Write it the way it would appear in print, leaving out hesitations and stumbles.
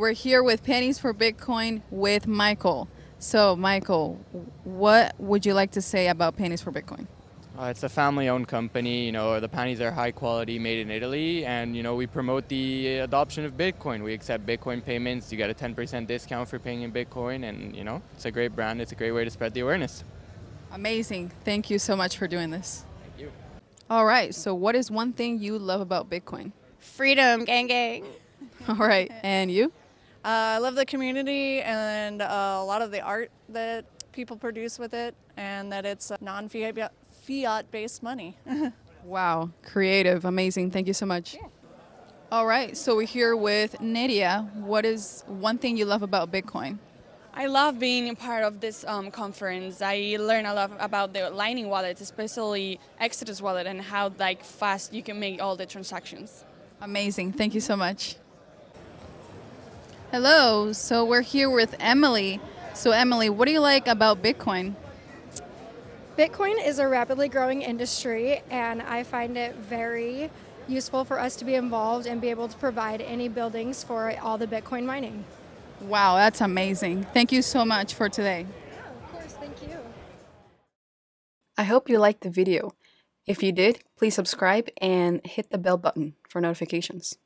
We're here with Panties for Bitcoin with Michael. So Michael, what would you like to say about Panties for Bitcoin? It's a family-owned company. You know, the panties are high quality, made in Italy, and you know, we promote the adoption of Bitcoin. We accept Bitcoin payments. You get a 10% discount for paying in Bitcoin, and you know, it's a great brand. It's a great way to spread the awareness. Amazing. Thank you so much for doing this. Thank you. All right. So what is one thing you love about Bitcoin? Freedom, gang, gang. All right. And you? I love the community and a lot of the art that people produce with it, and that it's non-fiat-based money. Wow. Creative. Amazing. Thank you so much. Yeah. All right. So we're here with Nedia. What is one thing you love about Bitcoin? I love being a part of this conference. I learn a lot about the Lightning Wallet, especially Exodus Wallet, and how like fast you can make all the transactions. Amazing. Thank you so much. Hello. So we're here with Emily. So Emily, what do you like about Bitcoin? Bitcoin is a rapidly growing industry, and I find it very useful for us to be involved and be able to provide any buildings for all the Bitcoin mining. Wow, that's amazing. Thank you so much for today. Yeah, of course, thank you. I hope you liked the video. If you did, please subscribe and hit the bell button for notifications.